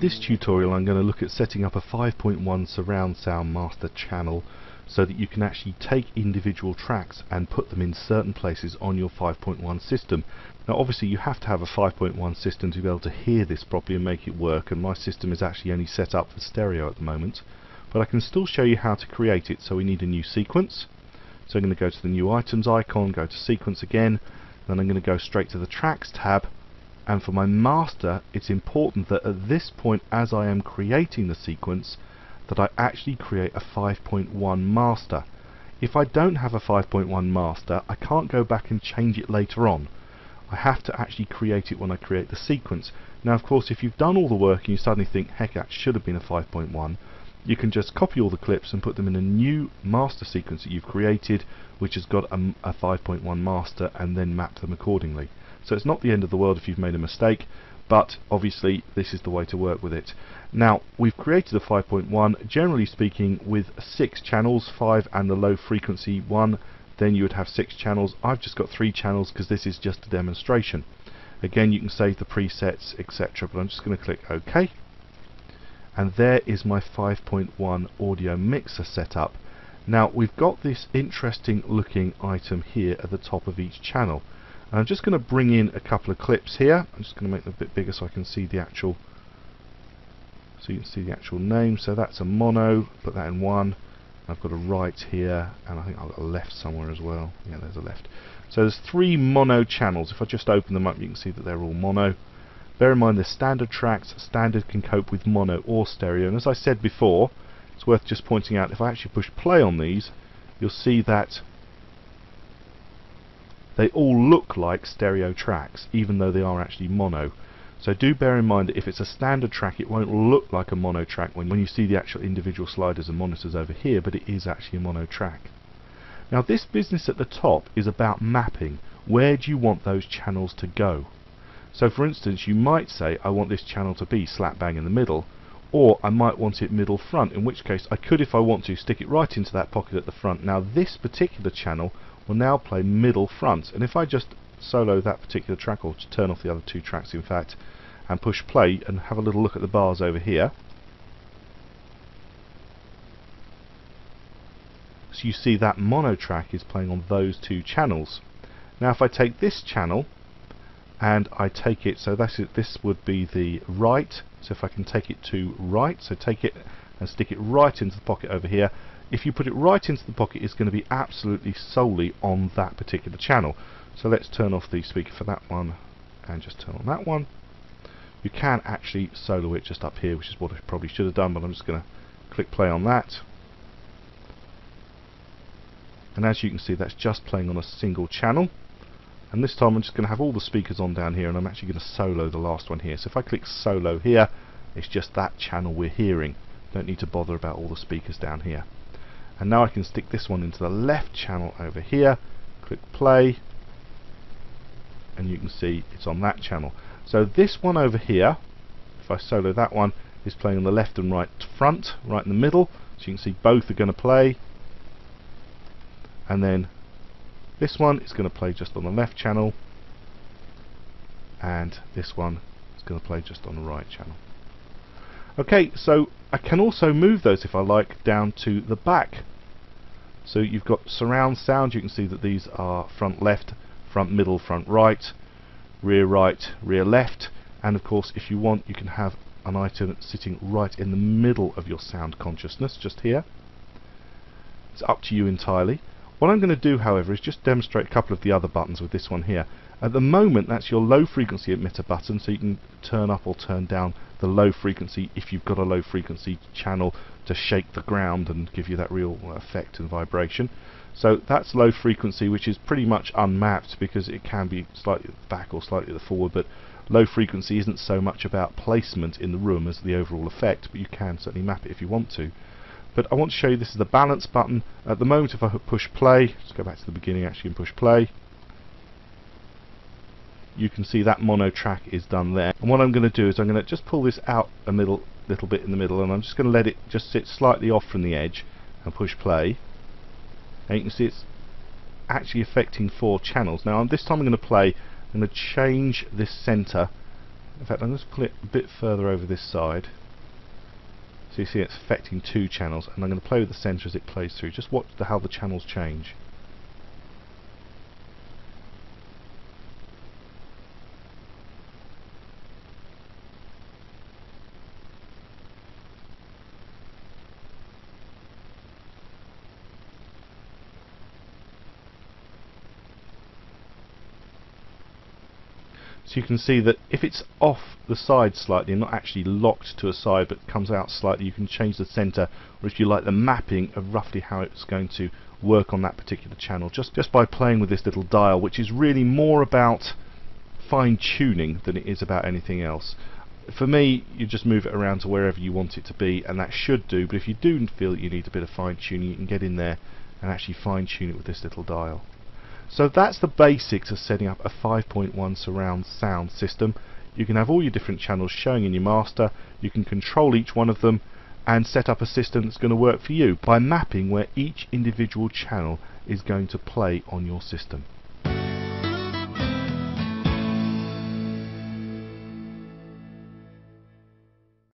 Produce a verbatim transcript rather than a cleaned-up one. this tutorial I'm going to look at setting up a five point one surround sound master channel so that you can actually take individual tracks and put them in certain places on your five point one system. Now obviously you have to have a five point one system to be able to hear this properly and make it work, and my system is actually only set up for stereo at the moment, but I can still show you how to create it. So we need a new sequence, so I'm going to go to the new items icon, go to sequence again, then I'm going to go straight to the tracks tab. And for my master, it's important that at this point, as I am creating the sequence, that I actually create a five point one master. If I don't have a five point one master, I can't go back and change it later on. I have to actually create it when I create the sequence. Now of course, if you've done all the work and you suddenly think, heck, that should have been a five point one, you can just copy all the clips and put them in a new master sequence that you've created, which has got a, a five point one master, and then map them accordingly. So it's not the end of the world if you've made a mistake, but obviously this is the way to work with it. Now we've created a five point one, generally speaking, with six channels, five and the low frequency one, then you would have six channels. I've just got three channels because this is just a demonstration. Again, you can save the presets, et cetera, but I'm just going to click OK. And there is my five point one audio mixer set up. Now we've got this interesting looking item here at the top of each channel. I'm just going to bring in a couple of clips here. I'm just going to make them a bit bigger so I can see the actual, so you can see the actual name. So that's a mono. Put that in one. I've got a right here, and I think I've got a left somewhere as well. Yeah, there's a left. So there's three mono channels. If I just open them up, you can see that they're all mono. Bear in mind, they're standard tracks. Standard can cope with mono or stereo. And as I said before, it's worth just pointing out, if I actually push play on these, you'll see that they all look like stereo tracks, even though they are actually mono. So do bear in mind that if it's a standard track, it won't look like a mono track when you see the actual individual sliders and monitors over here, but it is actually a mono track. Now this business at the top is about mapping. Where do you want those channels to go? So for instance, you might say, I want this channel to be slap bang in the middle, or I might want it middle front, in which case I could, if I want to, stick it right into that pocket at the front. Now this particular channel will now play middle front, and if I just solo that particular track, or turn off the other two tracks in fact, and push play and have a little look at the bars over here, so you see that mono track is playing on those two channels. Now if I take this channel and I take it, so that's it, this would be the right, so if I can take it to right, so take it and stick it right into the pocket over here. If you put it right into the pocket, it's going to be absolutely solely on that particular channel. So let's turn off the speaker for that one and just turn on that one. You can actually solo it just up here, which is what I probably should have done, but I'm just going to click play on that. And as you can see, that's just playing on a single channel. And this time I'm just going to have all the speakers on down here, and I'm actually going to solo the last one here. So if I click solo here, it's just that channel we're hearing. Don't need to bother about all the speakers down here. And now I can stick this one into the left channel over here, click play, and you can see it's on that channel. So this one over here, if I solo that one, is playing on the left and right front, right in the middle, so you can see both are going to play. And then this one is going to play just on the left channel, and this one is going to play just on the right channel. Okay, so I can also move those, if I like, down to the back. So you've got surround sound. You can see that these are front left, front middle, front right, rear right, rear left, and of course if you want, you can have an item sitting right in the middle of your sound consciousness just here. It's up to you entirely. What I'm going to do, however, is just demonstrate a couple of the other buttons with this one here. At the moment, that's your low frequency emitter button, so you can turn up or turn down the low frequency if you've got a low frequency channel to shake the ground and give you that real effect and vibration. So that's low frequency, which is pretty much unmapped because it can be slightly back or slightly forward, but low frequency isn't so much about placement in the room as the overall effect, but you can certainly map it if you want to. But I want to show you, this is the balance button. At the moment, if I push play, let's go back to the beginning actually and push play, you can see that mono track is done there. And what I'm going to do is I'm going to just pull this out a middle, little bit in the middle, and I'm just going to let it just sit slightly off from the edge and push play. And you can see it's actually affecting four channels. Now this time I'm going to play, I'm going to change this center In fact, I'm going to pull it a bit further over this side. So you see it's affecting two channels, and I'm going to play with the centre as it plays through. Just watch the, how the channels change. So you can see that if it's off the side slightly, not actually locked to a side but comes out slightly, you can change the centre, or if you like, the mapping of roughly how it's going to work on that particular channel, just, just by playing with this little dial, which is really more about fine-tuning than it is about anything else. For me, you just move it around to wherever you want it to be, and that should do, but if you do feel you need a bit of fine-tuning, you can get in there and actually fine-tune it with this little dial. So that's the basics of setting up a five point one surround sound system. You can have all your different channels showing in your master, you can control each one of them and set up a system that's going to work for you by mapping where each individual channel is going to play on your system.